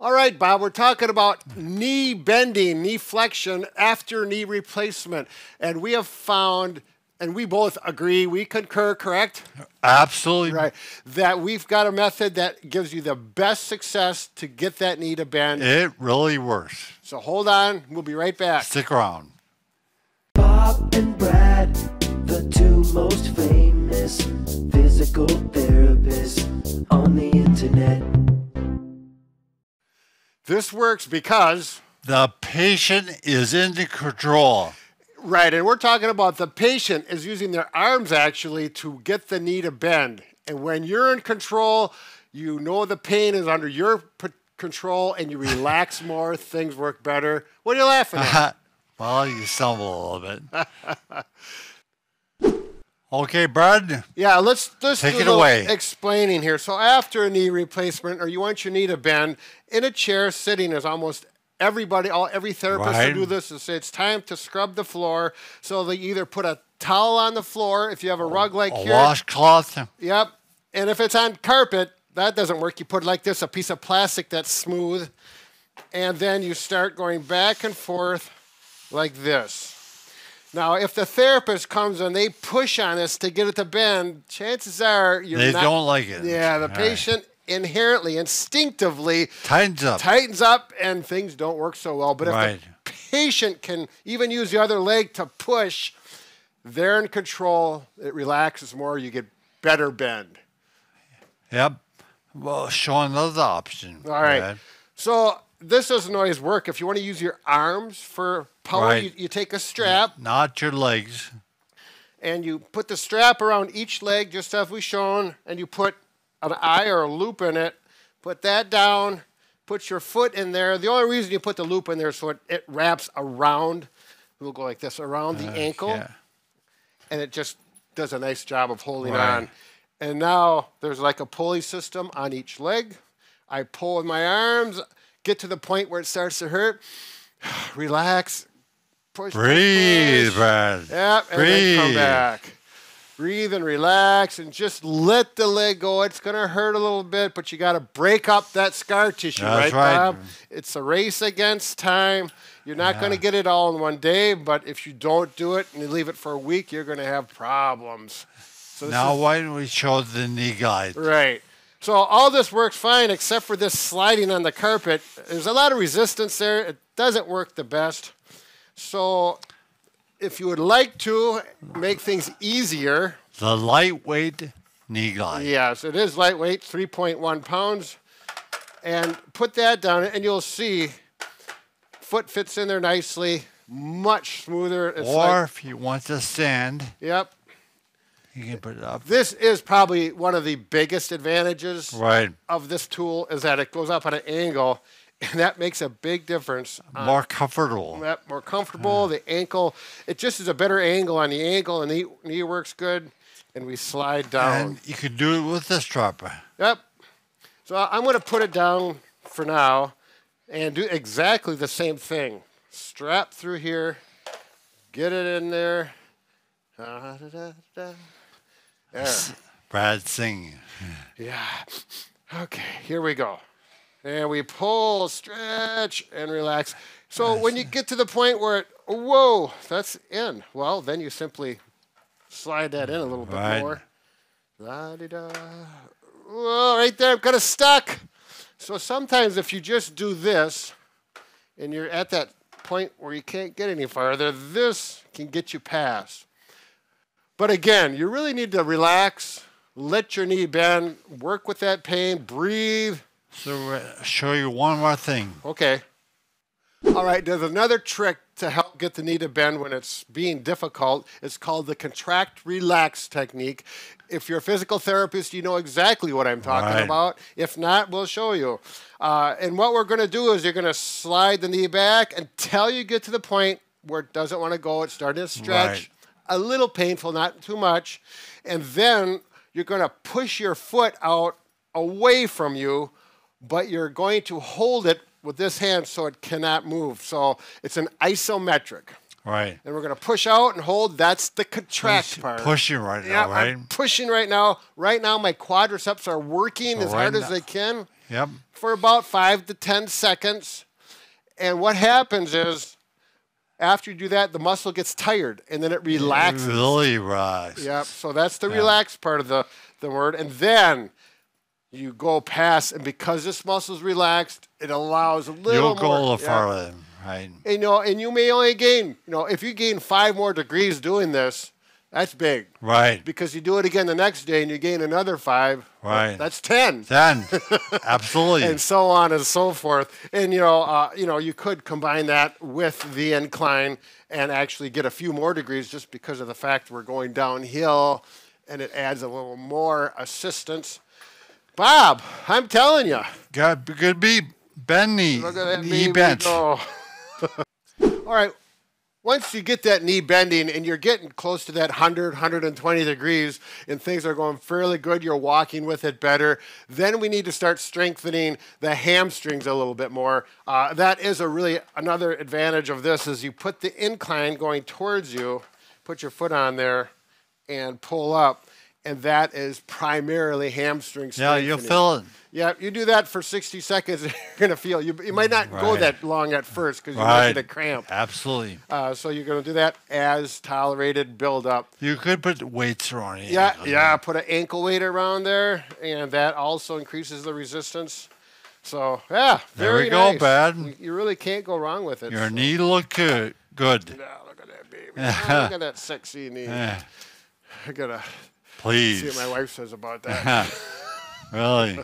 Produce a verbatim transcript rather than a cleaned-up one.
All right, Bob, we're talking about knee bending, knee flexion after knee replacement. And we have found, and we both agree, we concur, correct? Absolutely. Right, that we've got a method that gives you the best success to get that knee to bend. It really works. So hold on, we'll be right back. Stick around. Bob and Brad, the two most famous physical therapists on the internet. This works because the patient is in control. Right, and we're talking about the patient is using their arms actually to get the knee to bend. And when you're in control, you know the pain is under your control and you relax more, things work better. What are you laughing at? Well, you stumble a little bit. Okay, Brad. Yeah, let's, let's take do it a away. Explaining here. So after a knee replacement, or you want your knee to bend, in a chair sitting is almost everybody, all every therapist right. who do this is say it's time to scrub the floor. So they either put a towel on the floor if you have a rug like a here. A washcloth. Yep. And if it's on carpet, that doesn't work. You put like this, a piece of plastic that's smooth. And then you start going back and forth like this. Now, if the therapist comes and they push on us to get it to bend, chances are you're they not, don't like it. Yeah, the all patient right. inherently, instinctively tightens up. tightens up and things don't work so well. But right. if the patient can even use the other leg to push, they're in control. It relaxes more. You get better bend. Yep. Well, show another option. All right. Brad. So this doesn't always work. If you want to use your arms for power, right. you, you take a strap. Not your legs. And you put the strap around each leg, just as we've shown, and you put an eye or a loop in it, put that down, put your foot in there. The only reason you put the loop in there is so it, it wraps around, we'll go like this, around the uh, ankle, yeah. and it just does a nice job of holding right. on. And now there's like a pulley system on each leg. I pull with my arms, get to the point where it starts to hurt, relax, push, breathe, push. Brad. Yep, and breathe. Then come back. Breathe and relax and just let the leg go. It's going to hurt a little bit, but you got to break up that scar tissue, right, right, Bob? It's a race against time. You're not yeah. going to get it all in one day, but if you don't do it and you leave it for a week, you're going to have problems. So now, is, why don't we show the knee glide? Right. So all this works fine except for this sliding on the carpet. There's a lot of resistance there. It doesn't work the best. So if you would like to make things easier, the lightweight knee glide. Yes, it is lightweight, three point one pounds. And put that down, and you'll see foot fits in there nicely, much smoother. It's or like, if you want to stand, yep, you can put it up. This is probably one of the biggest advantages right. of this tool is that it goes up at an angle. And that makes a big difference. More um, comfortable. That more comfortable. Yeah. The ankle, it just is a better angle on the ankle, and the knee works good. And we slide down. And you can do it with the strap. Yep. So I'm going to put it down for now and do exactly the same thing. Strap through here. Get it in there. Da, da, da, da. There. Brad singing. Yeah. Okay, here we go. And we pull, stretch, and relax. So when you get to the point where it, whoa, that's in. Well, then you simply slide that in a little bit right. more. La-de-da. Whoa, right there, I'm kind of stuck. So sometimes if you just do this, and you're at that point where you can't get any farther, this can get you past. But again, you really need to relax, let your knee bend, work with that pain, breathe. So I'll show you one more thing. Okay. All right, there's another trick to help get the knee to bend when it's being difficult. It's called the contract relax technique. If you're a physical therapist, you know exactly what I'm talking right. about. If not, we'll show you. Uh, and what we're going to do is you're going to slide the knee back until you get to the point where it doesn't want to go. It's starting to stretch. Right. A little painful, not too much. And then you're going to push your foot out away from you, but you're going to hold it with this hand so it cannot move. So it's an isometric. Right. And we're going to push out and hold. That's the contract push, part. Pushing right now, yeah, right? I'm pushing right now. Right now, my quadriceps are working so as right hard now. as they can. yep. for about five to ten seconds. And what happens is, after you do that, the muscle gets tired, and then it relaxes. It really relaxes. Yep, so that's the yeah. relaxed part of the, the word. And then you go past, and because this muscle's relaxed, it allows a little You'll more. You'll go a little yeah. farther, right? And, you know, and you may only gain, you know, if you gain five more degrees doing this, that's big. Right. Because you do it again the next day, and you gain another five. Right. That's ten. Ten. Absolutely. And so on and so forth. And, you know, uh, you know, you could combine that with the incline and actually get a few more degrees just because of the fact we're going downhill, and it adds a little more assistance. Bob, I'm telling you. God, could be bend knee. Look at that knee, knee bent. All right. Once you get that knee bending and you're getting close to that one hundred, one hundred twenty degrees and things are going fairly good, you're walking with it better, then we need to start strengthening the hamstrings a little bit more. Uh, that is a really another advantage of this is you put the incline going towards you, put your foot on there and pull up, and that is primarily hamstring strengthening. Yeah, you'll feel it. Yeah, you do that for sixty seconds, you're going to feel. You, you might not right. go that long at first because you're right. going to cramp. Absolutely. Uh, so you're going to do that as tolerated build-up. You could put weights around it. Yeah, yeah, put an ankle weight around there, and that also increases the resistance. So, yeah, very nice. There we go, Brad. You really can't go wrong with it. Your so. knee looked good. Good. No, look at that, baby. Oh, look at that sexy knee. I got to see what my wife says about that. Really?